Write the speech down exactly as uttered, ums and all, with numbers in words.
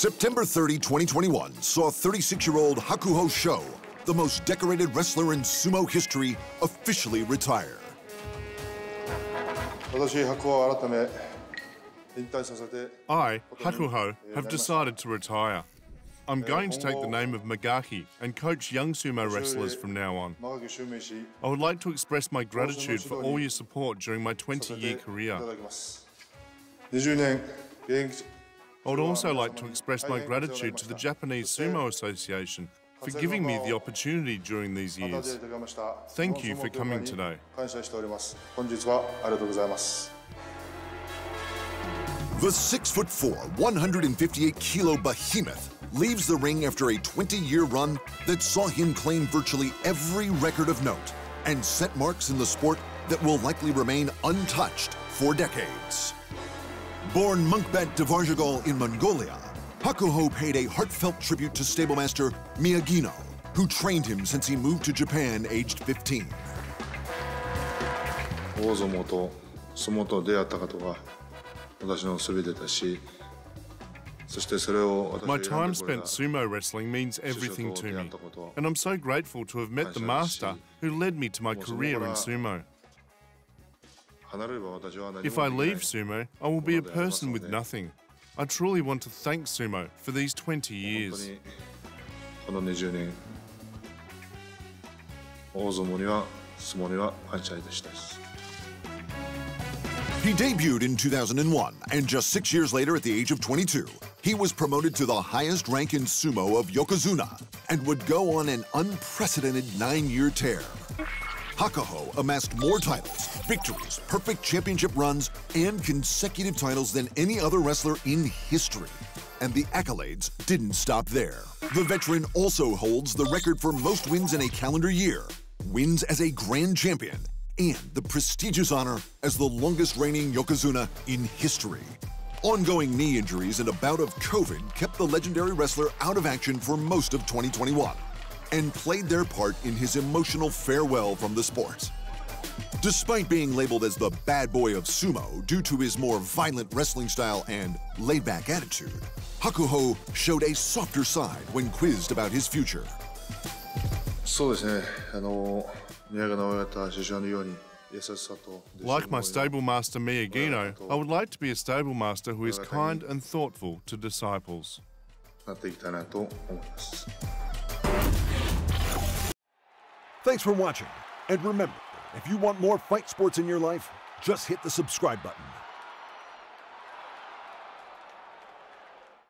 September thirtieth, twenty twenty-one, saw thirty-six-year-old Hakuho Sho, the most decorated wrestler in sumo history, officially retire. I, Hakuho, have decided to retire. I'm going to take the name of Magaki and coach young sumo wrestlers from now on. I would like to express my gratitude for all your support during my twenty-year career. I would also like to express my gratitude to the Japanese Sumo Association for giving me the opportunity during these years. Thank you for coming today. The six foot four, one hundred fifty-eight kilo behemoth leaves the ring after a twenty-year run that saw him claim virtually every record of note and set marks in the sport that will likely remain untouched for decades. Born Munkhbat Davaajargal in Mongolia, Hakuho paid a heartfelt tribute to stablemaster Miyagino, who trained him since he moved to Japan aged fifteen. My time spent sumo wrestling means everything to me, and I'm so grateful to have met the master who led me to my career in sumo. If I leave sumo, I will be a person with nothing. I truly want to thank sumo for these twenty years. He debuted in two thousand one, and just six years later, at the age of twenty-two, he was promoted to the highest rank in sumo of Yokozuna and would go on an unprecedented nine-year tear. Hakuho amassed more titles, victories, perfect championship runs, and consecutive titles than any other wrestler in history. And the accolades didn't stop there. The veteran also holds the record for most wins in a calendar year, wins as a grand champion, and the prestigious honor as the longest reigning Yokozuna in history. Ongoing knee injuries and a bout of COVID kept the legendary wrestler out of action for most of twenty twenty-one and played their part in his emotional farewell from the sport. Despite being labeled as the bad boy of sumo due to his more violent wrestling style and laid-back attitude, Hakuho showed a softer side when quizzed about his future. Like my stable master Miyagino, I would like to be a stable master who is kind and thoughtful to disciples. Thanks for watching, and remember, if you want more fight sports in your life, just hit the subscribe button.